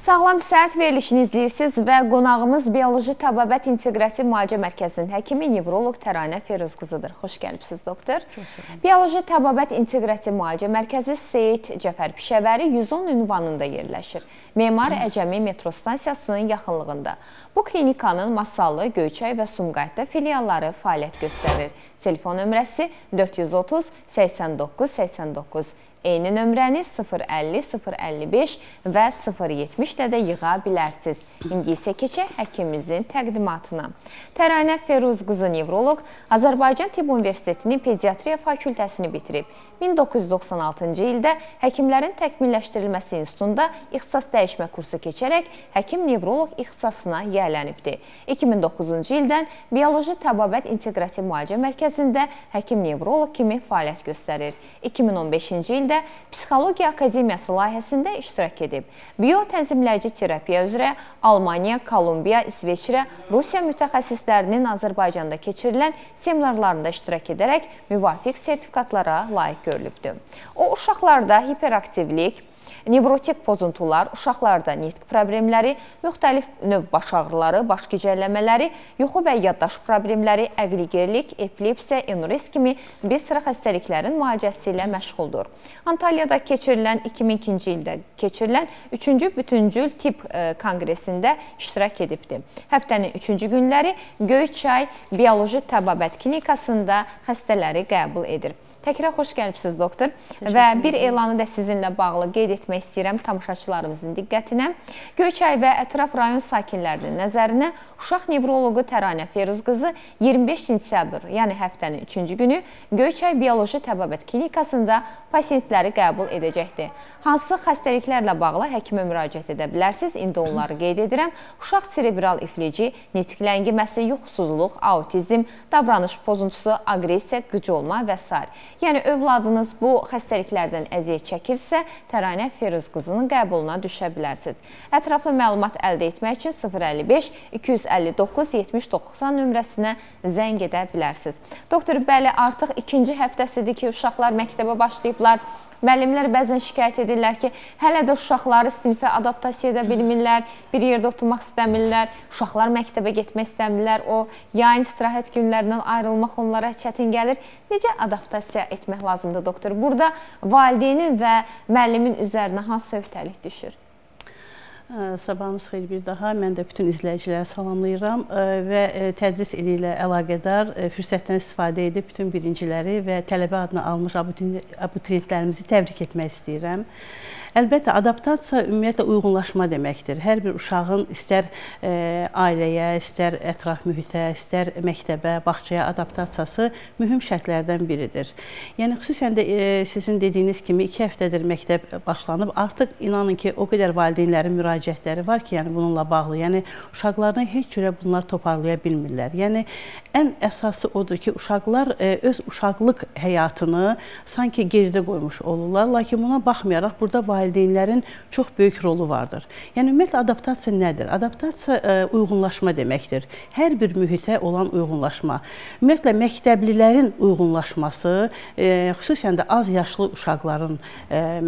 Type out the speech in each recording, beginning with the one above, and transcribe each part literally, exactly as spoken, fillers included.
Sağlam Səhət verilişini izləyirsiniz və qonağımız Bioloji Təbəbət İnteqrasiv Mualicə Mərkəzinin həkimi, nevroloq Təranə Feyruz qızıdır. Xoş gəlibsiniz, doktor. Bioloji Təbəbət İnteqrasiv Mualicə Mərkəzi Seyit Cəfər Püşəvəri yüz on ünvanında yerləşir. Memar əcəmi metrostansiyasının yaxınlığında. Bu klinikanın Masallı, Göyçay və Sumqayıtda filialları fəaliyyət göstərir. Telefon nömrəsi dörd yüz otuz səksən doqquz səksən doqquz. Eyni nömrəni sıfır əlli sıfır əlli beş və sıfır yetmişdə də yığa bilərsiniz. İndi isə keçək həkimimizin təqdimatına. Təranə Feyruz qızı nevroloq Azərbaycan Tibb Universitetinin Pediatriya Fakültəsini bitirib. min doqquz yüz doxsan altıncı ildə Həkimlərin Təkmilləşdirilməsi İnstitutunda ixtisas dəyişmə kursu keçərək həkim nevroloq ixtisasına yiyələnibdir. iki min doqquzuncu ildən Bioloji Təbəbət İnteqrasiv Müalicə Mərkəzində həkim nevroloq kimi fəaliyyət göstərir. iki min on beşinci ildə Psixologiya Akademiyası layihəsində iştirak edib. Biotənzimləyici terapiya üzrə Almaniya, Kolumbiya, İsveçrə, Rusiya mütəxəssislərinin Azərbaycanda keçirilən seminarlarında iştirak edərək müvafiq sertifikatlara layiq görülübdür. O, uşaqlarda hiperaktivlik, nevrotik pozuntular, uşaqlarda nitq problemləri, müxtəlif növ baş ağrıları, baş gicəlləmələri, yuxu və yaddaş problemləri, əqli gerilik, epilepsiya, enurez kimi bir sıra xəstəliklərin müalicəsi ilə məşğuldur. Antalyada keçirilən iki min ikinci ildə keçirilən üçüncü Bütüncül Tibb Kongresində iştirak edibdir. Həftənin üçüncü günləri Göyçay Bioloji Təbəbət Klinikasında xəstələri qəbul edir. Təkrar xoş gəlibsiniz, doktor. Və bir elanı da sizinlə bağlı qeyd etmək istəyirəm tamaşaçılarımızın diqqətinə. Göyçay və ətraf rayon sakinlərinin nəzərinə uşaq nevroloqu Təranə Feyruz qızı iyirmi beş sentyabr, yəni həftənin üçüncü günü Göyçay Bioloji Təbəbət Klinikasında pasientləri qəbul edəcəkdir. Hansı xəstəliklərlə bağlı həkimə müraciət edə bilərsiniz? İndi onları qeyd edirəm. Uşaq serebral iflici, nitq ləngiməsi, yuxusuzluq, autizm, davranış pozuntusu, aqressiya, qıcolma və s. Yəni, övladınız bu xəstəliklərdən əziyyət çəkirsə, Təranə Feyruz qızının qəbuluna düşə bilərsiniz. Ətraflı məlumat əldə etmək üçün sıfır əlli beş iki yüz əlli doqquz yetmiş doxsan nömrəsinə zəng edə bilərsiniz. Doktor, bəli, artıq ikinci həftəsidir ki, uşaqlar məktəbə başlayıblar. Müəllimlər bəzən şikayət edirlər ki, hələ də uşaqları sinifə adaptasiya edə bilmirlər, bir yerdə oturmaq istəmirlər, uşaqlar məktəbə getmək istəmirlər, o yayın istirahət günlərindən ayrılmaq onlara çətin gəlir. Necə adaptasiya etmək lazımdır, doktor? Burada valideynin və müəllimin üzərinə hansı öhdəlik düşür? Sabahınız xeyir bir daha. Mən də bütün izləyicilərə salamlayıram və tədris ili ilə əlaqədar fürsətdən istifadə edib bütün birinciləri və tələbə adına almış abituriyentlərimizi təbrik etmək istəyirəm. Əlbəttə, adaptasiya ümumiyyətlə uyğunlaşma deməkdir. Hər bir uşağın istər ailəyə, istər ətraf mühitə, istər məktəbə, bağçaya adaptasiyası mühüm şərtlərdən biridir. Yəni, xüsusən də sizin dediyiniz kimi iki həftədir məktəb başlanıb. Artıq inanın ki, o qədər valideynlərin müraciətləri var ki, yəni bununla bağlı. Yəni, uşaqlarına heç cürə bunlar toparlaya bilmirlər. Yəni, ən əsası odur ki, uşaqlar öz uşaqlıq həyatını sanki geridə qoymuş olurlar. Lakin buna baxmayaraq, burada valideynlər valideynlərin çox böyük rolu vardır. Yəni, ümumiyyətlə, adaptasiya nədir? Adaptasiya uyğunlaşma deməkdir. Hər bir mühitə olan uyğunlaşma. Ümumiyyətlə, məktəblilərin uyğunlaşması, xüsusən də az yaşlı uşaqların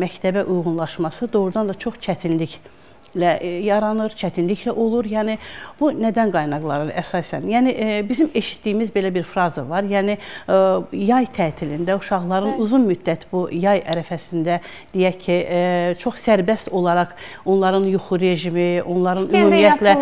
məktəbə uyğunlaşması doğrudan da çox çətinlik yaranır, çətinliklə olur. Yəni, bu nədən qaynaqlanır əsasən? Yəni, bizim eşitdiyimiz belə bir fraza var. Yəni, yay tətilində uşaqların uzun müddət bu yay ərəfəsində deyək ki, çox sərbəst olaraq onların yuxu rejimi, onların ümumiyyətlə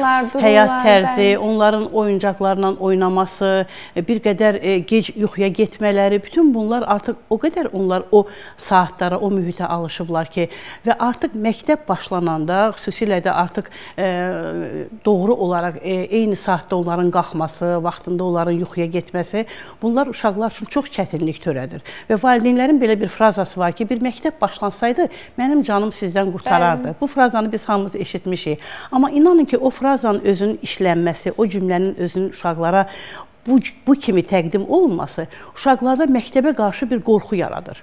həyat tərzi, onların oyuncaqlarla oynaması, bir qədər gec yuxuya getmələri, bütün bunlar artıq o qədər onlar o saatlara, o mühitə alışıblar ki, və artıq məktəb başlananda, xüsusi ilə də artıq doğru olaraq eyni saatdə onların qalxması, vaxtında onların yuxuya getməsi, bunlar uşaqlar üçün çox çətinlik törədir. Və valideynlərin belə bir frazası var ki, bir məktəb başlansaydı, mənim canım sizdən qurtarardı. Bu frazanı biz hamımız eşitmişik. Amma inanın ki, o frazanın özünün işlənməsi, o cümlənin özünün uşaqlara bu kimi təqdim olunması uşaqlarda məktəbə qarşı bir qorxu yaradır.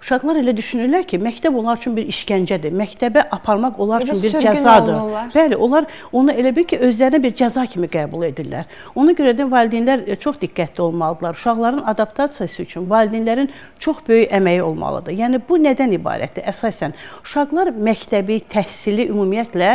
Uşaqlar elə düşünürlər ki, məktəb onlar üçün bir işgəncədir, məktəbə aparmaq onlar üçün bir cəzadır. Bəli, onlar onu elə bil ki, özlərinə bir cəza kimi qəbul edirlər. Ona görə də valideynlər çox diqqətli olmalıdırlar. Uşaqların adaptasiyası üçün valideynlərin çox böyük əməyi olmalıdır. Yəni, bu nədən ibarətdir? Əsasən, uşaqlar məktəbi, təhsili ümumiyyətlə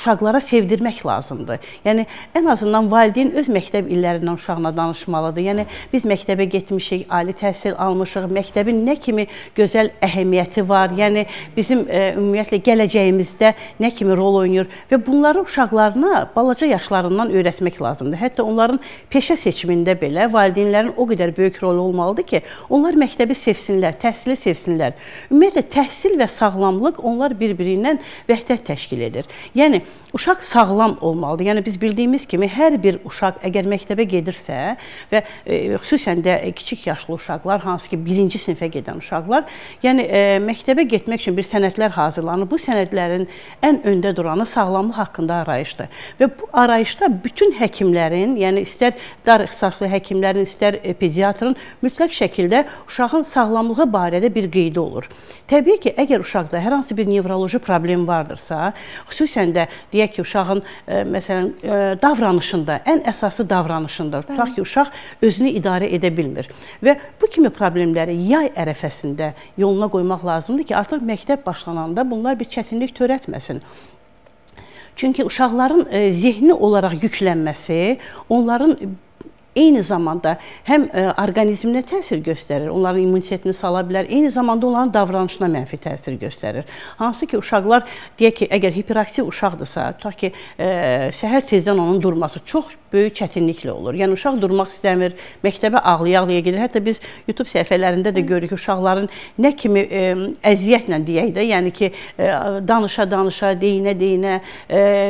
uşaqlara sevdirmək lazımdır. Yəni, ən azından valideyn öz məktəb illərindən uşağına danışmalıdır. Yəni, biz məktəbə getmişik, ali təhsil almışıq, məktəbin nə kimi gözəl əhəmiyyəti var, yəni bizim ə, ümumiyyətlə gələcəyimizdə nə kimi rol oynayır və bunları uşaqlarına balaca yaşlarından öyrətmək lazımdır. Hətta onların peşə seçimində belə valideynlərin o qədər böyük rolu olmalıdır ki, onlar məktəbi sevsinlər, təhsili sevsinlər. Ümumiyyətlə, təhsil və sağlamlıq onlar bir-birindən vəhdət təşkil edir. Yəni, uşaq sağlam olmalıdır. Yəni, biz bildiyimiz kimi, hər bir uşaq əgər məktəbə gedirsə və ə, xüsusən də kiçik yaşlı uşaqlar, hansı ki, birinci sinifə gedən uşaqlar, yəni, e, məktəbə getmək üçün bir sənədlər hazırlanır. Bu sənədlərin ən öndə duranı sağlamlıq haqqında arayışdır. Və bu arayışda bütün həkimlərin, yəni istər dar ixtisaslı həkimlərin, istər pediatrın mütləq şəkildə uşağın sağlamlığı barədə bir qeydi olur. Təbii ki, əgər uşaqda hər hansı bir nevroloji problem vardırsa, xüsusən də deyək ki, uşağın e, məsələn e, davranışında, ən əsası davranışında, tutaq ki, uşaq özünü idarə edə bilmir. Və bu kimi problemləri yay ərəfəsində yoluna qoymaq lazımdır ki, artıq məktəb başlananda bunlar bir çətinlik törətməsin. Çünki uşaqların e, zehni olaraq yüklənməsi, onların eyni zamanda həm orqanizminə təsir göstərir, onların immunitetini sala bilər, eyni zamanda onların davranışına mənfi təsir göstərir. Hansı ki, uşaqlar, deyək ki, əgər hiperaktiv uşaqdırsa, tutaq ki, ə, səhər tezdən onun durması çox böyük çətinliklə olur. Yəni, uşaq durmaq istəmir, məktəbə ağlaya-ağlaya gedir. Hətta biz YouTube səhifələrində də görürük ki, uşaqların nə kimi ə, əziyyətlə deyək də, yəni ki, danışa-danışa, deyinə-deyinə,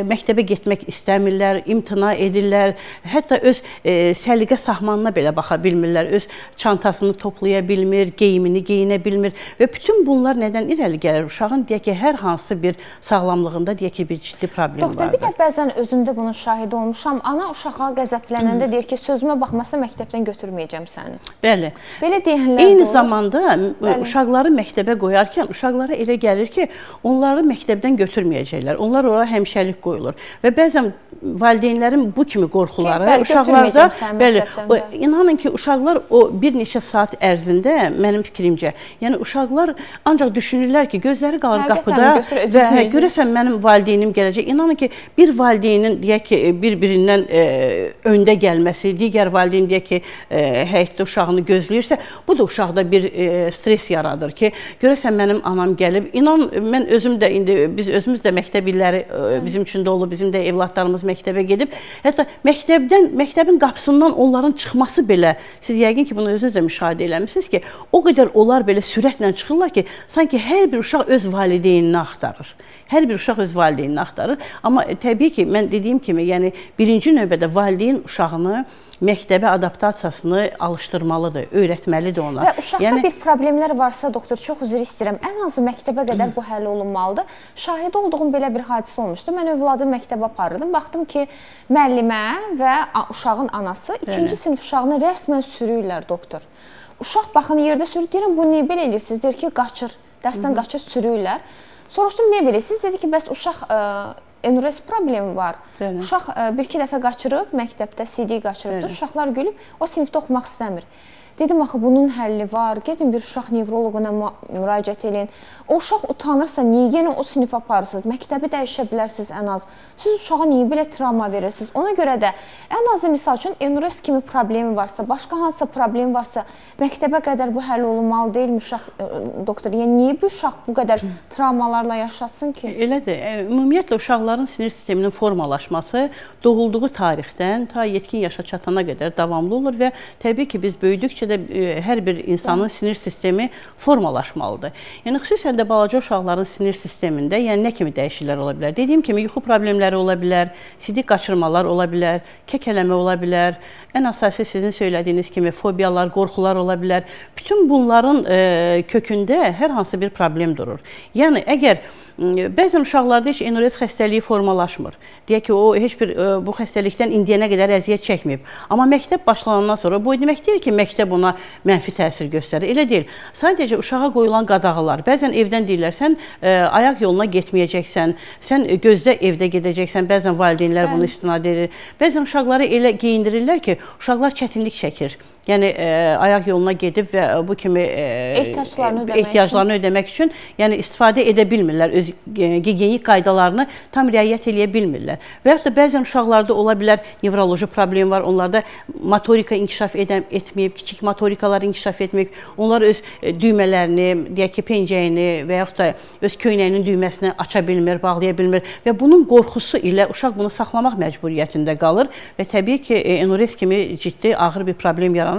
məktəbə getmək istəmirlər, imtina edirlər, hətta öz ə, Təliqə sahmanına belə baxa bilmirlər, öz çantasını toplaya bilmir, geyimini geyinə bilmir və bütün bunlar nədən irəli gəlir? Uşağın deyək ki, hər hansı bir sağlamlığında deyək ki, bir ciddi problem vardır. Doktor, bir də bəzən özümdə bunun şahidi olmuşam. Ana uşağa qəzəblənəndə deyir ki, sözümə baxmasa məktəbdən götürməyəcəm səni. Bəli. Belə deyənlər eyni zamanda uşaqları məktəbə qoyarkən uşaqlara elə gəlir ki, onları məktəbdən götürməyəcəklər. Onlar ora həmişəlik qoyulur və bəzən valideynlərin bu kimi qorxuları uşaqlarda Bəli, o, inanın ki, uşaqlar o bir neçə saat ərzində, mənim fikrimcə, yəni uşaqlar ancaq düşünürlər ki, gözləri qalır Həqiqətən qapıda və hə, görəsən mənim valideynim gələcək. İnanın ki, bir valideynin deyək ki, bir-birindən e, öndə gəlməsi, digər valideyn deyək ki, e, həyətdə uşağını gözləyirsə, bu da uşaqda bir e, stres yaradır ki, görəsən mənim anam gəlib. İnan, mən özüm də indi, biz özümüz də məktəb illəri e, bizim üçün də olub, bizim də evlatlarımız məktəbə gedib. Hətta məktəbdən, məktəbin qapısından onların çıxması belə, siz yəqin ki, bunu özünüzə müşahidə eləmişsiniz ki, o qədər onlar belə sürətlə çıxırlar ki, sanki hər bir uşaq öz valideynini axtarır. Hər bir uşaq öz valideynini axtarır. Amma təbii ki, mən dediyim kimi, yəni birinci növbədə valideyn uşağını məktəbə adaptasiyasını alışdırmalıdır, öyrətməlidir ona. Və uşaqda yəni, bir problemlər varsa, doktor, çox üzr istəyirəm, ən azı məktəbə qədər bu həll olunmalıdır. Şahid olduğum belə bir hadisə olmuşdu. Mən övladım məktəbə aparırdım. Baxdım ki, müəllimə və uşağın anası ikinci Bəli. Sinif uşağını rəsmən sürüyürlər, doktor. Uşaq baxın, yerdə sürür, deyirəm, bu niyə belə edirsiniz? Deyir ki, qaçır, dərsdən qaçır, sürüyürlər. Soruşdum, niyə belə edirsiniz? Dedi ki, bəs uşaq... Iı, Enures problemi var. Bəli. Uşaq bir-iki dəfə qaçırıb, məktəbdə C D qaçırıbdır. Bəli. Uşaqlar gülüb, o sinifdə oxumaq istəmir. Dedim, axı, bunun həlli var. Gedin bir uşaq nevroloquna müraciət edin. O uşaq utanırsa, niyə yenə o sinifə aparırsınız? Məktəbi dəyişə bilərsiniz ən az. Siz uşağa niyə belə travma verirsiniz? Ona görə də ən azı, misal üçün, enures kimi problemi varsa, başqa hansısa problemi varsa, məktəbə qədər bu həll olunmalı deyilmi uşaq, doktor? Yəni, niyə bir uşaq bu qədər travmalarla yaşasın ki? Elədir. Ümumiyyətlə, uşaqların sinir sisteminin formalaşması doğulduğu tarixdən ta yetkin yaşa çatana qədər davamlı olur və təbii ki, biz böyüdükcə də hər bir insanın sinir sistemi formalaşmalıdır. Yəni, xüsusən də balaca uşaqların sinir sistemində yəni, nə kimi dəyişikliklər ola bilər? Dediyim kimi, yuxu problemləri ola bilər, sidik qaçırmalar ola bilər, kəkələmə ola bilər, ən əsası sizin söylədiyiniz kimi fobiyalar, qorxular ola bilər. Bütün bunların e, kökündə hər hansı bir problem durur. Yəni, əgər bəzən uşaqlarda heç enures xəstəliyi formalaşmır. Deyək ki, o heç bir e, bu xəstəlikdən indiyənə qədər əziyyət çəkməyib. Amma məktəb başlanandan sonra bu demək deyil ki, məktəb buna mənfi təsir göstərir. Elə deyil. Sadəcə uşağa qoyulan qadağalar. Bəzən evdən deyirlər, sən e, ayaq yoluna getməyəcəksən, sən gözlə evdə gedəcəksən. Bəzən valideynlər bunu istinad edir. Bəzən uşaqları elə geyindirirlər ki, uşaqlar çətinlik çəkir. Yəni e, ayaq yoluna gedib və bu kimi e, ehtiyaclarını, ödəmək, ehtiyaclarını üçün. ödəmək üçün yəni istifadə edə bilmirlər, öz gigiyenik qaydalarını tam riayət eləyə bilmirlər. Və yaxud da bəzən uşaqlarda ola bilər nevroloji problem var, onlarda motorika inkişaf edə, etməyib, kiçik motorikalar inkişaf etməyib, onlar öz düymələrini, deyək ki, pencəyini və yaxud da öz köynəyinin düyməsini aça bilmir, bağlaya bilmir və bunun qorxusu ilə uşaq bunu saxlamaq məcburiyyətində qalır və təbii ki, enores kimi ciddi, ağır bir problem yaranır.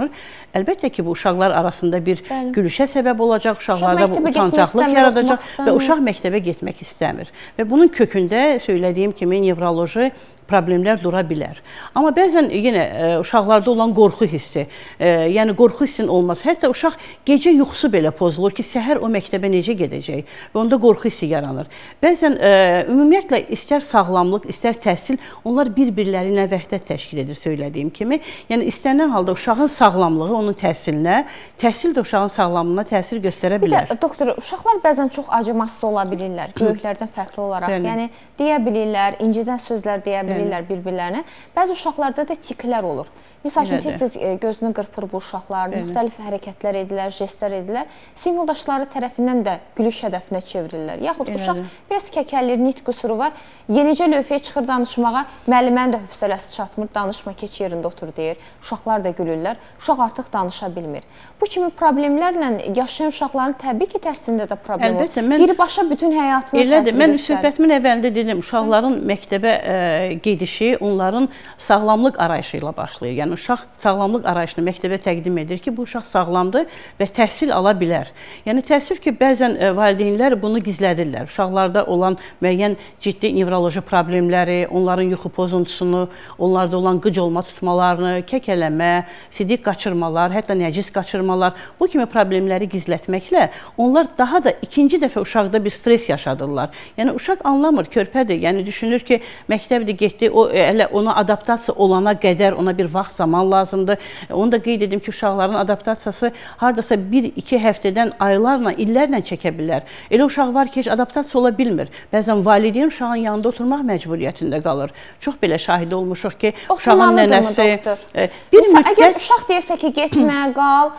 Əlbəttə ki, bu uşaqlar arasında bir Bəli. Gülüşə səbəb olacaq, uşaqlarda uşaq bu utancaqlıq yaradacaq və uşaq məktəbə getmək istəmir. Və bunun kökündə, söylədiyim kimi, nevroloji problemlər dura bilər. Amma bəzən yenə e, uşaqlarda olan qorxu hissi, e, yəni qorxu hissinin olması, hətta uşaq gecə yuxusu belə pozulur ki, səhər o məktəbə necə gedəcək və onda qorxu hissi yaranır. Bəzən e, ümumiyyətlə istər sağlamlıq, istər təhsil, onlar bir-birləri ilə vəhdət təşkil edir, söylədiyim kimi. Yəni istənilən halda uşağın sağlamlığı onun təhsilinə, təhsil də uşağın sağlamlığına təsir göstərə bilər. Bir də, doktor, uşaqlar bəzən çox acımasız ola bilirlər, böyüklərdən fərqli olaraq. Bəli. Yəni deyə bilirlər, incidən sözlər deyə bilirlər. Bir-birlərinə. Bəzi uşaqlarda da tiklər olur. Misal üçün, tez-tez gözünü qırpır bu uşaqlar, Hı. müxtəlif hərəkətlər edirlər, jestlər edirlər. Sinif yoldaşları tərəfindən də gülüş hədəfinə çevrilirlər. Yaxud Hı. uşaq biraz kəkəllir, nitq qüsuru var. Yenicə lövhəyə çıxır danışmağa, müəllimənin də hövsələsi çatmır, danışma, keç yerində otur deyir. Uşaqlar da gülürlər, uşaq artıq danışa bilmir. Bu kimi problemlərlə yaşayan uşaqların təbii ki, təhsilində də problem Əlbəttə, olur. Birbaşa bütün həyatını təsir göstərir. Mən söhbətimin əvvəlində dedim, uşaqların Hı. məktəbə e, gedişi onların sağlamlıq arayışı ilə başlayır. Yəni, uşaq sağlamlıq arayışını məktəbə təqdim edir ki, bu uşaq sağlamdır və təhsil ala bilər. Yəni, təəssüf ki, bəzən valideynlər bunu gizlədirlər. Uşaqlarda olan müəyyən ciddi nevroloji problemləri, onların yuxu pozuntusunu, onlarda olan qıc olma tutmalarını, kəkələmə, sidik qaçırmalar, hətta nəcis qaçırmalar, bu kimi problemləri gizlətməklə onlar daha da ikinci dəfə uşaqda bir stres yaşadırlar. Yəni, uşaq anlamır, körpədir. Yəni, düşünür ki, məktəbdə getdi, O, elə ona adaptasiya olana qədər ona bir vaxt zaman lazımdır. Onu da qeyd edim ki, uşaqların adaptasiyası haradasa bir iki həftədən aylarla, illərlə çəkə bilər. Elə uşaq var ki, heç adaptasiya ola bilmir. Bəzən valideyn uşağın yanında oturmaq məcburiyyətində qalır. Çox belə şahid olmuşuq ki, o, uşağın nənəsi... E, bir Mesela, müddət... Əgər uşaq deyirsə ki, getmə, qal...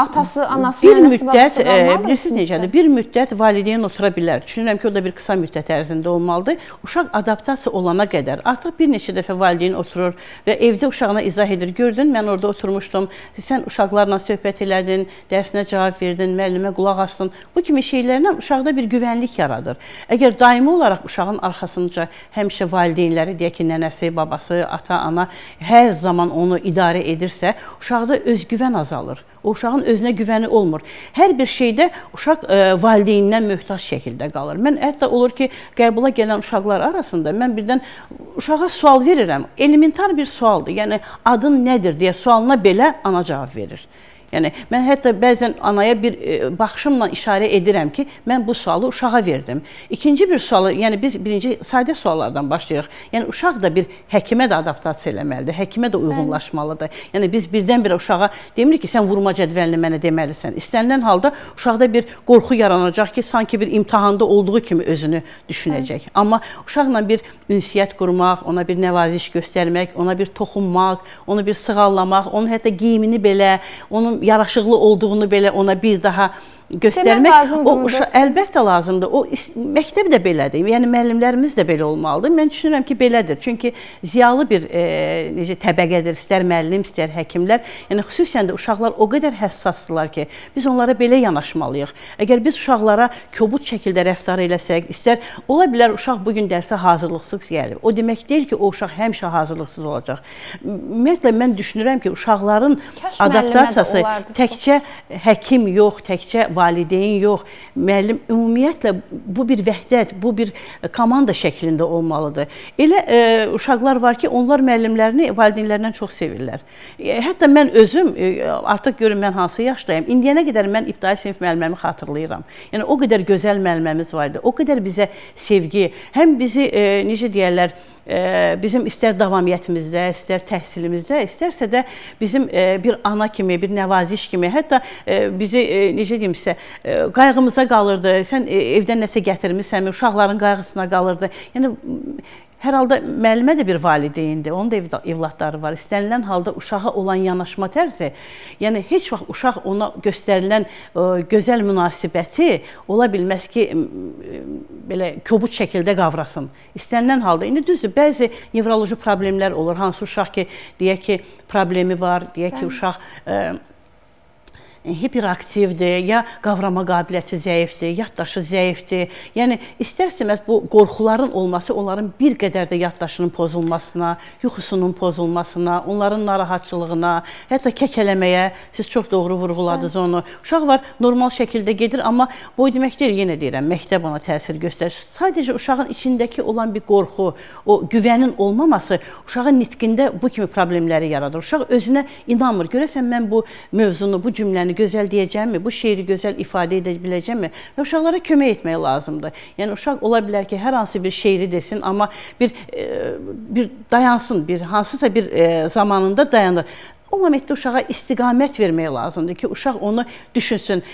Atası, anası, bir nənəsi, müddət, e, bilirsiniz necədir? Bir müddət valideyn otura bilər. Düşünürəm ki, o da bir qısa müddət ərzində olmalıdır. Uşaq adaptasiya olana qədər artıq bir neçə dəfə valideyn oturur və evdə uşağına izah edir. Gördün, mən orada oturmuşdum, sən uşaqlarla söhbət elədin, dərsinə cavab verdin, müəllimə qulaq asdın. Bu kimi şeylərlə uşaqda bir güvənlik yaradır. Əgər daimi olaraq uşağın arxasınca həmişə valideynləri, deyək ki, nənəsi, babası, ata, ana hər zaman onu idarə edirsə, uşaqda özgüvən azalır. O uşağın özünə güvəni olmur. Hər bir şeydə uşaq e, valideynindən möhtac şəkildə qalır. Mən hətta olur ki, qəbula gələn uşaqlar arasında mən birdən uşağa sual verirəm. Elementar bir sualdır. Yəni, adın nədir deyə sualına belə ana cavab verir. Yəni, mən hətta bəzən anaya bir e, baxışımla işarə edirəm ki, mən bu sualı uşağa verdim. İkinci bir sualı, yəni biz birinci sadə suallardan başlayırıq. Yəni, uşaq da bir həkimə də adaptasiya eləməlidir, həkimə də uyğunlaşmalıdır. Bəli. Yəni, biz birdən-birə uşağa demirik ki, sən vurma cədvəlini mənə deməlisən. İstənilən halda uşaqda bir qorxu yaranacaq ki, sanki bir imtahanda olduğu kimi özünü düşünəcək. Bəli. Amma uşaqla bir ünsiyyət qurmaq, ona bir nəvaziş göstərmək, ona bir toxunmaq, onu bir sığallamaq, onun hətta geyimini belə, onun yaraşıqlı olduğunu belə ona bir daha göstərmək, o uşaq əlbəttə lazımdır. O məktəb də belədir. Yəni müəllimlərimiz də belə olmalıdır. Mən düşünürəm ki, belədir. Çünki ziyalı bir e, necə təbəqədir, istər müəllim, istər həkimlər. Yəni xüsusən də uşaqlar o qədər həssasdırlar ki, biz onlara belə yanaşmalıyıq. Əgər biz uşaqlara kobud şəkildə rəftar eləsək, istər ola bilər uşaq bu gün dərsə hazırlıqsız gəlib. O demək deyil ki, o uşaq həmişə hazırlıqsız olacaq. Ümumiyyətlə mən düşünürəm ki, uşaqların adaptasiyası təkcə həkim yox, təkcə valideyn yox, müəllim, ümumiyyətlə bu bir vəhdət, bu bir komanda şəklində olmalıdır. Elə e, uşaqlar var ki, onlar müəllimlərini valideynlərindən çox sevirlər. E, hətta mən özüm, e, artıq görün mən hansı yaşdayım, indiyənə qədər mən ibtidai sinif müəlliməmi xatırlayıram. Yəni, o qədər gözəl müəlliməmiz vardı, o qədər bizə sevgi, həm bizi, e, necə deyərlər, bizim istər davamiyyətimizdə, istər təhsilimizdə, istərsə də bizim bir ana kimi, bir nəvaziş kimi, hətta bizi, necə deyim sizə, qayğımıza qalırdı, sən evdən nəsə gətirmişsən, uşaqların qayğısına qalırdı. Yəni, hər halda müəllimə də bir valideyndir, onun da evlatları var. İstənilən halda uşağa olan yanaşma tərzi, yəni heç vaxt uşaq ona göstərilən gözəl münasibəti ola bilməz ki, belə kobud şəkildə qavrasın. İstənilən halda, indi düzdür, bəzi nevroloji problemlər olur, hansı uşaq ki, deyək ki, problemi var, deyək ki, uşaq hiperaktivdir, ya qavrama qabiliyyəti zəifdir, yaddaşı zəifdir. Yəni, istər-istəməz bu qorxuların olması onların bir qədər də yaddaşının pozulmasına, yuxusunun pozulmasına, onların narahatçılığına, hətta kəkələməyə, siz çox doğru vurğuladınız onu. Uşaq var, normal şəkildə gedir, amma bu demək deyil, yenə deyirəm, məktəb ona təsir göstərir. Sadəcə uşağın içindəki olan bir qorxu, o güvənin olmaması uşağın nitqində bu kimi problemləri yaradır. Uşaq özünə inanmır. Görəsən, mən bu mövzunu, bu cümləni gözəl deyəcəmmi, bu şeiri gözəl ifadə edə biləcəmmi və uşaqlara kömək etmək lazımdır. Yəni, uşaq ola bilər ki, hər hansı bir şeiri desin, amma bir dayansın, hansısa bir zamanında dayanır. O momentdə uşağa istiqamət vermək lazımdır ki, uşaq onu düşünsün.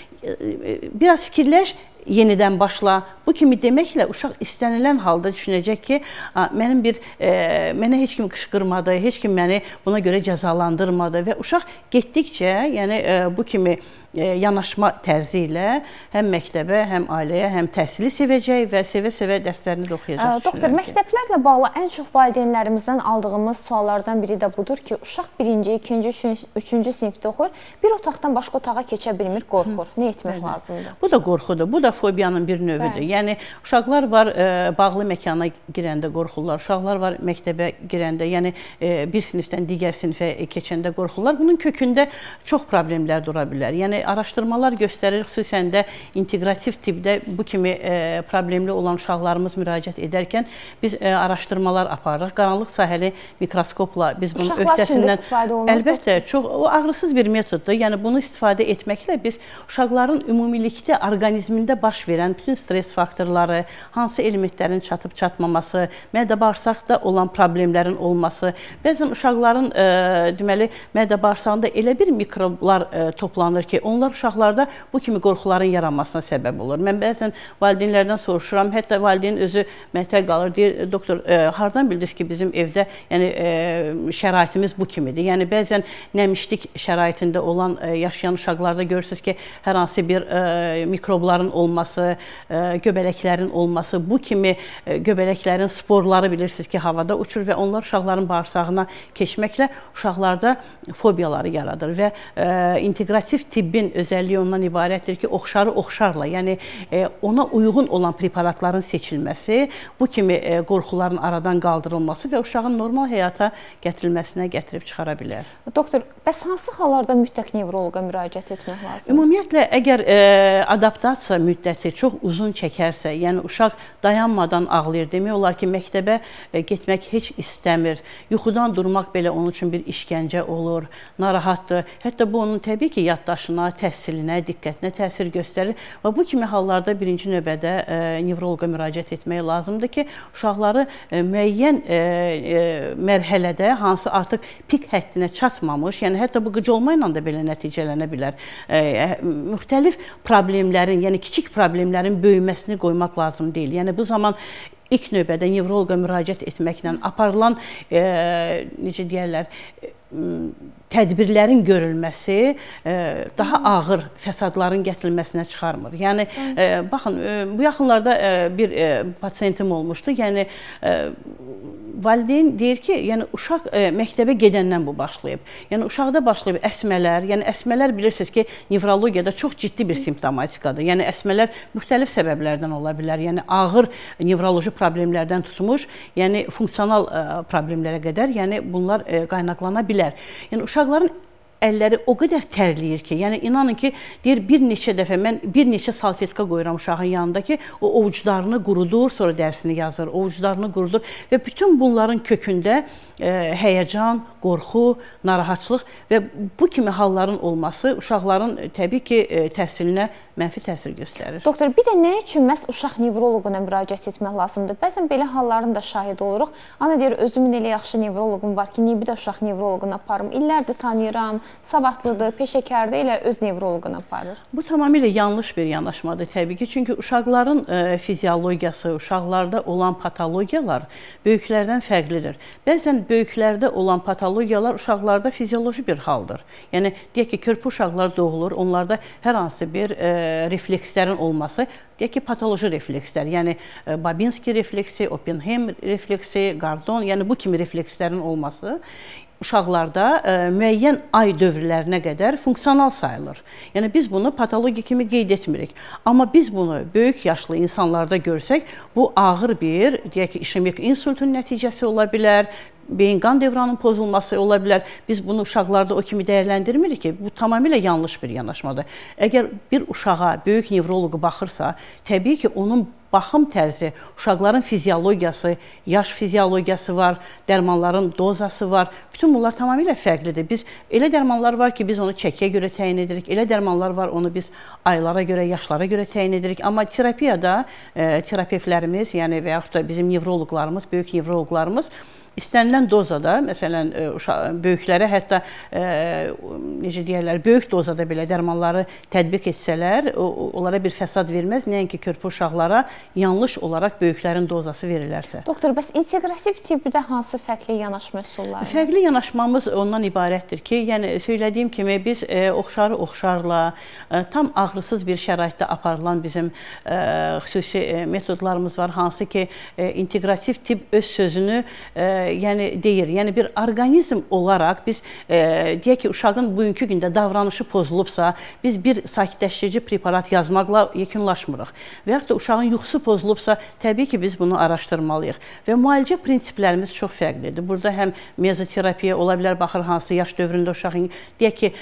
Biraz fikirləş, yenidən başla. Bu kimi deməklə uşaq istənilən halda düşünəcək ki, mənə heç kim qışqırmadı, heç kim məni buna görə cəzalandırmadı və uşaq getdikcə, yəni bu kimi yanaşma tərzi ilə həm məktəbə, həm ailəyə, həm təhsili sevəcək və sevə-sevə dərslərini də oxuyacaq. Doktor, məktəblərlə bağlı ən çox valideynlərimizdən aldığımız suallardan biri də budur ki, uşaq birinci, ikinci, üçüncü sinifdə oxuyur, bir otaqdan başqa otağa keçə bilmir, qorxur. Nə etmək lazımdır? Bu da qorxudur, bu da fobiyanın bir növüdür. Yəni, uşaqlar var bağlı məkana girəndə qorxurlar, uşaqlar var məktəbə girəndə, yəni bir sinifdən digər sinifə keçəndə qorxurlar. Bunun kökündə çox problemlər dura bilər. Yəni, araşdırmalar göstərir, xüsusən də inteqrativ tipdə bu kimi problemli olan uşaqlarımız müraciət edərkən biz araşdırmalar aparırıq. Qaranlıq sahəli mikroskopla biz bunun öhdəsindən... Uşaqlar üçün də istifadə olunur? Əlbəttə, çox ağrısız bir metoddur. Yəni, bunu istifadə etməklə biz uşaqların ümumilikdə orqanizmində baş verən bütün stres faktorları, hansı elementlərin çatıb çatmaması, mədə-bağırsaqda olan problemlərin olması, bəzən uşaqların mədə-bağırsağında elə bir mikroblar toplanır ki, onlar uşaqlarda bu kimi qorxuların yaranmasına səbəb olur. Mən bəzən valideynlərdən soruşuram, hətta valideyn özü məhtəl qalır, deyir, doktor, hardan bildiniz ki, bizim evdə şəraitimiz bu kimidir? Yəni, bəzən nəmişlik şəraitində olan, yaşayan uşaqlarda görürsünüz ki, hər hansı bir mikrobların olması, göbələklərin olması, bu kimi göbələklərin sporları bilirsiniz ki, havada uçur və onlar uşaqların bağırsağına keçməklə uşaqlarda fobiyaları yaradır və inteqrativ tibb özəlliyi ondan ibarətdir ki, oxşarı oxşarla, yəni ona uyğun olan preparatların seçilməsi, bu kimi qorxuların aradan qaldırılması və uşağın normal həyata gətirilməsinə gətirib çıxara bilər. Doktor, bəs hansı hallarda mütləq nevroloqa müraciət etmək lazımdır? Ümumiyyətlə, əgər adaptasiya müddəti çox uzun çəkərsə, yəni uşaq dayanmadan ağlayır, demək olar ki, məktəbə getmək heç istəmir, yuxudan durmaq belə onun üçün bir işgəncə olur, narahatdır, hətta bu onun təbii ki, yaddaşına, təhsilinə, diqqətinə təsir göstərir və bu kimi hallarda birinci növbədə nevroloqa müraciət etmək lazımdır ki, uşaqları müəyyən mərhələdə, hansı artıq pik həddinə çatmamış, yəni hətta bu qıcolma ilə da belə nəticələnə bilər, müxtəlif problemlərin, yəni kiçik problemlərin böyüməsini qoymaq lazım deyil. Yəni, bu zaman ilk növbədə nevroloqa müraciət etməklə aparılan, necə deyərlər, tədbirlərin görülməsi daha ağır fəsadların gətirilməsinə çıxarmır. Yəni, baxın, bu yaxınlarda bir pasiyentim olmuşdu. Yəni, valideyn deyir ki, yəni, uşaq məktəbə gedəndən bu başlayıb. Yəni, uşaqda başlayıb əsmələr. Yəni, əsmələr bilirsiniz ki, nevrologiyada çox ciddi bir simptomatikadır. Yəni, əsmələr müxtəlif səbəblərdən ola bilər. Yəni, ağır nevroloji problemlərdən tutmuş, yəni, funksional problemlərə qədər, yəni, bunlar qaynaqlana bilər. Yəni, uşaqların əlləri o qədər tərləyir ki, yəni inanın ki, deyir bir neçə dəfə mən bir neçə salfetka qoyuram uşağın yanında ki, o ovucularını qurudur, sonra dərsini yazır, ovucularını qurudur və bütün bunların kökündə e, həyəcan, qorxu, narahatçılıq və bu kimi halların olması uşaqların təbii ki e, təhsilinə mənfi təsir göstərir. Doktor, bir də nə üçün məhz uşaq nevroloquna müraciət etmək lazımdır? Bəzən belə halların da şahid oluruq. Ana deyir, özümün elə yaxşı nevroloqum var ki, niyə bir də uşaq nevroloquna aparım? İllərdir tanıyıram, savadlıdır, peşəkardır, elə öz nevroloquna aparır. Bu tamamilə yanlış bir yanaşmadır təbii ki, çünki uşaqların e, fiziologiyası, uşaqlarda olan patologiyalar böyüklərdən fərqlidir. Bəzən böyüklərdə olan patologiyalar uşaqlarda fizioloji bir haldır. Yəni, deyək ki, körpü uşaqlar doğulur, onlarda hər hansı bir e, reflekslərin olması, deyək ki, patoloji reflekslər, yəni e, Babinski refleksi, Oppenheim refleksi, Gardon, yəni bu kimi reflekslərin olması uşaqlarda e, müəyyən ay dövrlərinə qədər funksional sayılır. Yəni biz bunu patologiya kimi qeyd etmirik. Amma biz bunu böyük yaşlı insanlarda görsək, bu ağır bir, deyək ki, işemik insultun nəticəsi ola bilər, beyin-qan dövranının pozulması ola bilər. Biz bunu uşaqlarda o kimi dəyərləndirmirik ki, bu tamamilə yanlış bir yanaşmadır. Əgər bir uşağa böyük nevroloqu baxırsa, təbii ki, onun baxım tərzi, uşaqların fiziologiyası, yaş fiziologiyası var, dərmanların dozası var. Bütün bunlar tamamilə fərqlidir. Biz elə dərmanlar var ki, biz onu çəkiyə görə təyin edirik. Elə dərmanlar var, onu biz aylara görə, yaşlara görə təyin edirik. Amma terapiyada e, terapevtlərimiz, yəni və yaxud da bizim nevroloqlarımız, böyük nevroloqlarımız İstənilən dozada, məsələn, böyüklərə, hətta necə deyirlər, böyük dozada belə dərmanları tətbiq etsələr, onlara bir fəsad verməz, nəinki körpü uşaqlara yanlış olaraq böyüklərin dozası verilərsə. Doktor, bəs inteqrasiv tibbdə hansı fərqli yanaşma üsulları? Fərqli yanaşmamız ondan ibarətdir ki, yəni söylədiyim kimi biz oxşarı oxşarla, tam ağrısız bir şəraitdə aparılan bizim xüsusi metodlarımız var, hansı ki, inteqrasiv tibb öz sözünü yəni deyir, yəni bir orqanizm olaraq biz e, deyək ki, uşağın bugünkü gündə davranışı pozulubsa, biz bir sakitləşdirici preparat yazmaqla yekunlaşmırıq. Və yaxud da uşağın yuxusu pozulubsa, təbii ki, biz bunu araşdırmalıyıq. Və müalicə prinsiplərimiz çox fərqlidir. Burada həm mezoterapiya ola bilər, baxır hansı yaş dövründə uşağın, deyək ki,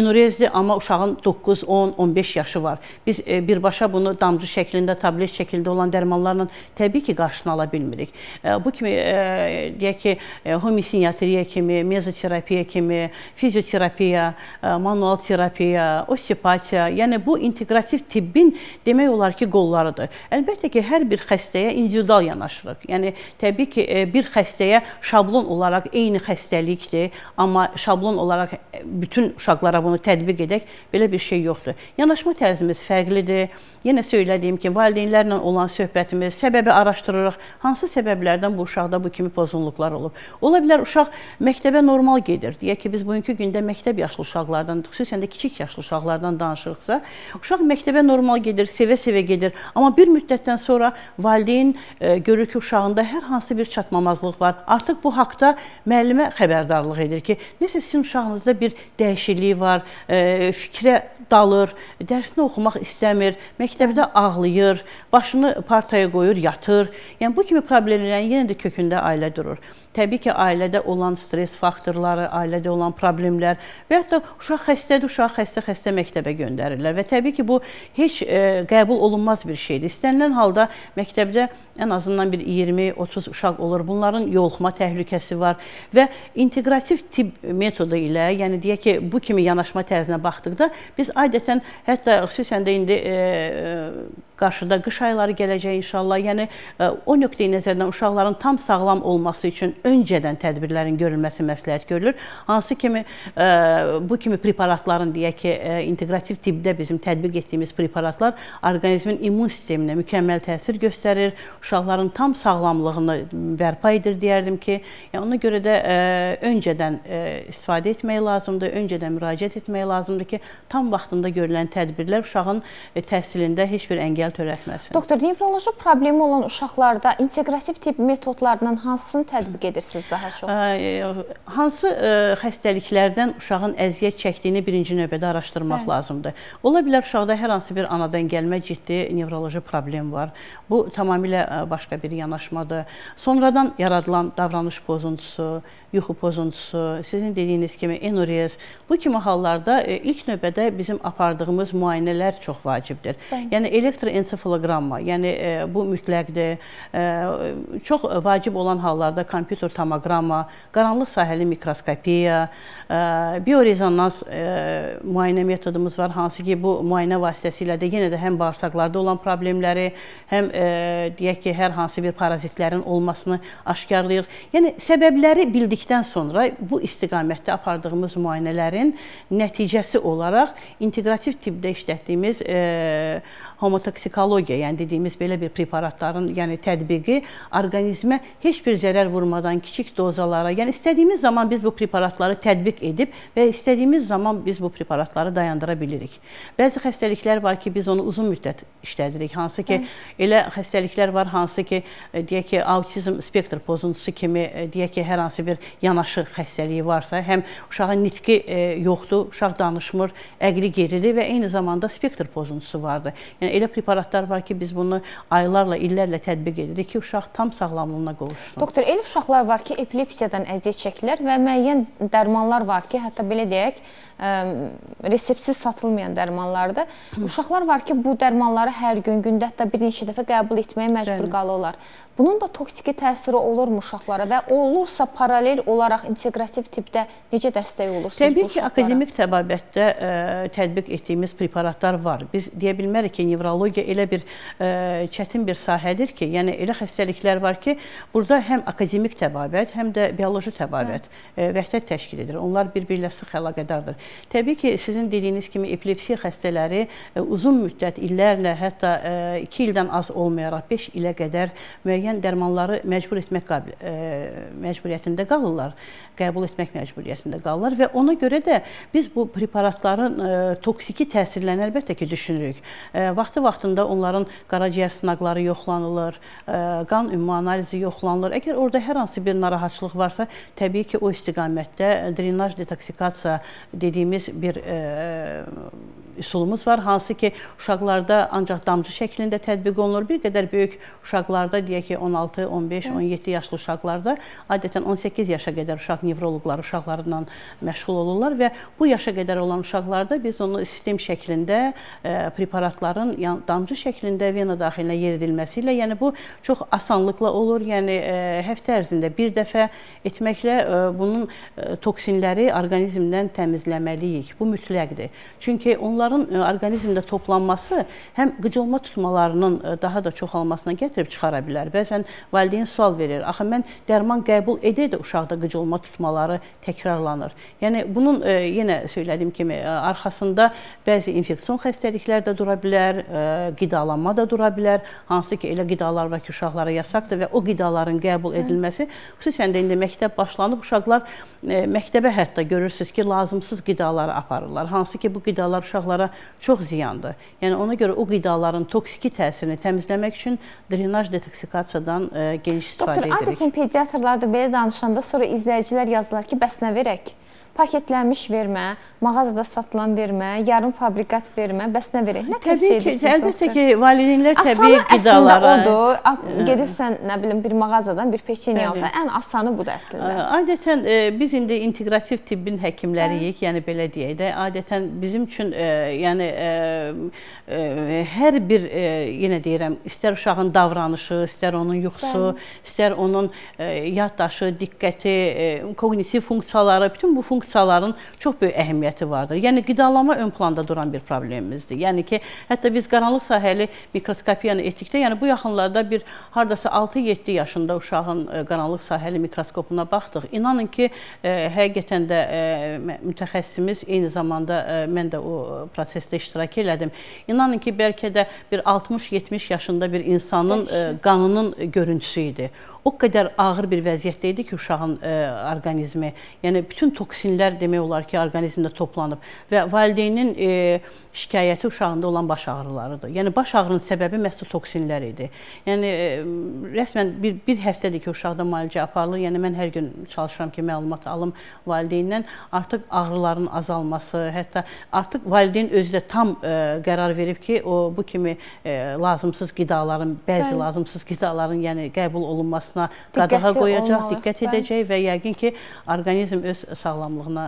enurezidir, amma uşağın doqquz, on, on beş yaşı var. Biz e, birbaşa bunu damcı şəklində, tablet şəklində olan dərmanlarla təbii ki, qarşısını ala bilmirik. E, bu kimi e, deyək ki, homosinyatriya kimi, mezoterapiya kimi, fizioterapiya, manual terapiya, osteopatiya, yəni bu inteqrativ tibbin demək olar ki, qollarıdır. Əlbəttə ki, hər bir xəstəyə individual yanaşırıq. Yəni, təbii ki, bir xəstəyə şablon olaraq eyni xəstəlikdir, amma şablon olaraq bütün uşaqlara bunu tətbiq edək, belə bir şey yoxdur. Yanaşma tərzimiz fərqlidir. Yenə söylədiyim ki, valideynlərlə olan söhbətimiz, səbəbi araşdırırıq, hansı səbəblərdən bu uşaqda bu kimi pozulur. Olub. Ola bilər, uşaq məktəbə normal gedir. Deyək ki, biz bugünkü gündə məktəb yaşlı uşaqlardan, xüsusən də kiçik yaşlı uşaqlardan danışırıqsa, uşaq məktəbə normal gedir, sevə-sevə gedir. Amma bir müddətdən sonra valideyn e, görür ki, uşağında hər hansı bir çatmamazlıq var. Artıq bu haqda müəllimə xəbərdarlıq edir ki, nəsə sizin uşağınızda bir dəyişiklik var, e, fikrə dalır, dərsini oxumaq istəmir, məktəbdə ağlayır, başını partaya qoyur, yatır. Yəni, bu kimi problemlərin yenə də kökündə ailə durur. Təbii ki, ailədə olan stres faktorları, ailədə olan problemlər və hətta uşaq xəstədir, uşaq xəstə-xəstə məktəbə göndərirlər və təbii ki, bu heç e, qəbul olunmaz bir şeydir. İstənilən halda məktəbdə ən azından bir iyirmi otuz uşaq olur. Bunların yoluxma təhlükəsi var və inteqrativ tibb metodu ilə, yəni deyək ki, bu kimi yanaşma tərzinə baxdıqda biz adətən, hətta xüsusən də indi e, e, qarşıda qış ayları gələcək inşallah. Yəni, o nöqteyi nəzərdən uşaqların tam sağlam olması üçün öncədən tədbirlərin görülməsi məsləhət görülür. Hansı kimi bu kimi preparatların, deyək ki, inteqrativ tibbdə bizim tətbiq etdiyimiz preparatlar orqanizmin immun sisteminə mükəmməl təsir göstərir. Uşaqların tam sağlamlığını bərpa edir, deyərdim ki. Yəni, ona görə də öncədən istifadə etmək lazımdır, öncədən müraciət etmək lazımdır ki, tam vaxtında görülən tədbirlər uşağın təhsilində heç bir əngəl əməliyyat törətməsin. Doktor, nefroloji problemi olan uşaqlarda inteqrativ tibb metodlarından hansını tətbiq edirsiniz daha çox? Hansı xəstəliklərdən uşağın əziyyət çəkdiyini birinci növbədə araşdırmaq lazımdır. Ola bilər uşaqda hər hansı bir anadan gəlmə ciddi nefroloji problem var. Bu tamamilə başqa bir yanaşmadır. Sonradan yaradılan davranış pozuntusu, yuxu pozuntusu, sizin dediyiniz kimi enorez, bu kimi hallarda ilk növbədə bizim apardığımız müayinələr çox vacibdir. Bəli. Yəni elektroensefaloqramma, yəni bu mütləqdir. Çox vacib olan hallarda kompüter tomoqramma, qaranlıq sahəli mikroskopiya, biorezonans müayinə metodumuz var, hansı ki bu müayinə vasitəsilə də yenə də həm bağırsaqlarda olan problemləri, həm deyək ki hər hansı bir parazitlərin olmasını aşkarlayır. Yəni səbəbləri bildikdən sonra bu istiqamətdə apardığımız müayinələrin nəticəsi olaraq inteqrativ tibbdə işlətdiyimiz e, homotoxikologiya, yəni dediyimiz belə bir preparatların yəni tətbiqi orqanizmə heç bir zərər vurmadan kiçik dozalara, yəni istədiyimiz zaman biz bu preparatları tətbiq edib və istədiyimiz zaman biz bu preparatları dayandıra bilirik. Bəzi xəstəliklər var ki, biz onu uzun müddət işlədirik, hansı ki Hı. elə xəstəliklər var, hansı ki deyək ki autizm spektr pozuntusu kimi deyək ki hər hansı bir yanaşı xəstəliyi varsa, həm uşağın nitqi e, yoxdur, uşaq danışmır, əqli geridir və eyni zamanda spektr pozuntusu vardır. Yəni elə preparatlar var ki, biz bunu aylarla, illərlə tətbiq edirik ki, uşaq tam sağlamlığına qovuşsun. Doktor, elə uşaqlar var ki, epilepsiyadan əziyyət çəkirlər və müəyyən dərmanlar var ki, hətta belə deyək, reseptsiz satılmayan dərmanlardır. Uşaqlar var ki, bu dərmanları hər gün, gündə hətta bir neçə dəfə qəbul etməyə məcbur qalırlar. Bunun da toksiki təsiri olurmu uşaqlara və olursa paralel olaraq inteqrativ tibbdə necə dəstək olursunuz? Təbii ki, akademik təbabətdə ə, tətbiq etdiyimiz preparatlar var. Biz deyə bilmərik ki, nevrologiya elə bir ə, çətin bir sahədir ki, yəni elə xəstəliklər var ki, burada həm akademik təbabət, həm də bioloji təbabət ə, vəhdət təşkil edir. Onlar bir-birlə sıx əlaqədardır. Təbii ki, sizin dediyiniz kimi epilepsiya xəstələri ə, uzun müddət illərlə, hətta iki ildən az olmayaraq beş ilə qədər müəyyən Yəni, dərmanları məcbur etmək qabil, e, məcburiyyətində qalırlar, qəbul etmək məcburiyyətində qalırlar və ona görə də biz bu preparatların e, toksiki təsirlərini əlbəttə ki, düşünürük. E, Vaxtı-vaxtında onların qaraciyər sınaqları yoxlanılır, e, qan ümumi analizi yoxlanılır. Əgər orada hər hansı bir narahatçılıq varsa, təbii ki, o istiqamətdə drenaj detoksikasiya dediyimiz bir üsulumuz e, var, hansı ki, uşaqlarda ancaq damcı şəklində tətbiq olunur. Bir qədər böyük uşaqlarda deyək ki, on altı, on beş, on yeddi yaşlı uşaqlarda adətən on səkkiz yaşa qədər uşaq nevroloqlar uşaqlarla məşğul olurlar və bu yaşa qədər olan uşaqlarda biz onu sistem şəklində e, preparatların damcı şəklində vena daxilinə yeridilməsi ilə, yəni bu çox asanlıqla olur. Yəni e, həftə ərzində bir dəfə etməklə e, bunun e, toksinləri orqanizmdən təmizləməliyik. Bu mütləqdir. Çünki onların e, orqanizmdə toplanması həm qıcılma tutmalarının e, daha da çoxalmasına gətirib çıxara bilər. Bəzən valideyn sual verir, axı mən dərman qəbul edə də uşaqda qıcılma tutmaları təkrarlanır. Yəni bunun e, yenə söylədiyim kimi e, arxasında bəzi infeksion xəstəliklər də dura bilər, e, qidalanma da dura bilər, hansı ki elə qidalar var ki uşaqlara yasaqdır və o qidaların qəbul edilməsi, xüsusən də indi məktəb başlanıb uşaqlar e, məktəbə hətta görürsünüz ki lazımsız qidaları aparırlar, hansı ki bu qidalar uşaqlara çox ziyandır. Yəni ona görə o qidaların toksiki təsirini təmizləmək üçün drenaj detoksikasiya geniş istifadə edirik. Doktor, adətən pediatrlarda belə danışanda sonra izləyicilər yazırlar ki, bəs nə verək? Paketlənmiş vermə, mağazada satılan vermə, yarım fabrikat vermə, bəs nə verək? Nə tövsiyə edirsiniz? Əlbəttə ki, valideynlər təbii qidalara... Asanı əslində odur. Gedirsən, nə bilim, bir mağazadan bir peçeni alsan, ən asanı budur əslində. Adətən biz indi inteqrativ tibbin həkimləriyik, yəni belə deyək də. Adətən bizim üçün, yəni, hər bir, yenə deyirəm, istər uşağın davranışı, istər onun yuxusu, istər onun yaddaşı, diqqəti, kognitiv funksiyaları, bütün bu funksiyaları funksiyaların çox böyük əhəmiyyəti vardır. Yəni, qidalanma ön planda duran bir problemimizdir. Yəni ki, hətta biz qaranlıq sahəli mikroskopiyanı etdikdə, yəni bu yaxınlarda bir haradasa altı yeddi yaşında uşağın qaranlıq sahəli mikroskopuna baxdıq. İnanın ki, e, həqiqətən də e, mütəxəssisimiz eyni zamanda e, mən də o prosesdə iştirak elədim. İnanın ki, bəlkə də bir altmış yetmiş yaşında bir insanın e, qanının görüntüsü idi. O qədər ağır bir vəziyyətdə idi ki, uşağın e, orqanizmi, yəni bütün toksinlər vitaminlər demək olar ki, orqanizmdə toplanıb və valideynin e, şikayəti uşağında olan baş ağrılarıdır. Yəni, baş ağrının səbəbi məhz toksinlər idi. Yəni, e, rəsmən bir, bir həftədir ki, uşaqda müalicə aparılır. Yəni, mən hər gün çalışıram ki, məlumat alım valideynindən. Artıq ağrıların azalması, hətta artıq valideyn özü də tam e, qərar verib ki, o, bu kimi e, lazımsız qidaların, bəzi Bəli. lazımsız qidaların yəni, qəbul olunmasına qadağa qoyacaq, olmalı. Diqqət Bəli. edəcək və yəqin ki, orqanizm öz sağlamlığına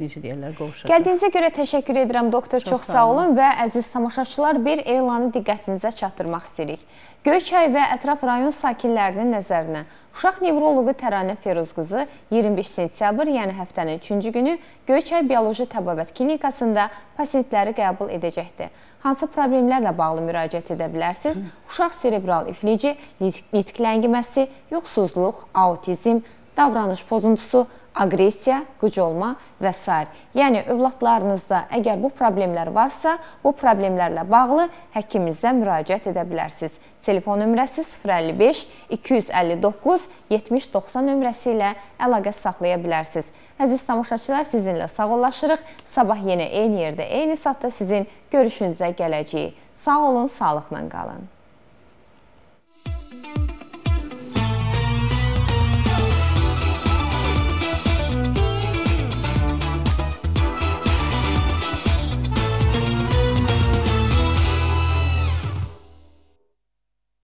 necə deyirlər, qovuşacaq. Gəldiyinizə görə təşəkkür edirəm, doktor. Çox, çox sağ olun və əziz tamaşaçılar, bir elanı diqqətinizə çatdırmaq istəyirik. Göyçay və ətraf rayon sakinlərinin nəzərinə uşaq nevroloqu Təranə Feyruz qızı iyirmi beş sentyabr, yəni həftənin üçüncü günü Göyçay Bioloji Təbəbət klinikasında pasiyentləri qəbul edəcəkdir. Hansı problemlərlə bağlı müraciət edə bilərsiniz? Uşaq serebral iflici, nitq ləngiməsi, yuxusuzluq, autizm, davranış pozuntusu, agresiya, qıcolma və s. Yəni, övladlarınızda əgər bu problemlər varsa, bu problemlərlə bağlı həkiminizə müraciət edə bilərsiniz. Telefon nömrəsi sıfır əlli beş iki yüz əlli doqquz yetmiş doxsan nömrəsi ilə əlaqə saxlaya bilərsiniz. Əziz tamaşaçılar, sizinlə sağollaşırıq. Sabah yenə eyni yerdə, eyni saatda sizin görüşünüzə gələcəyik. Sağ olun, sağlıqla qalın.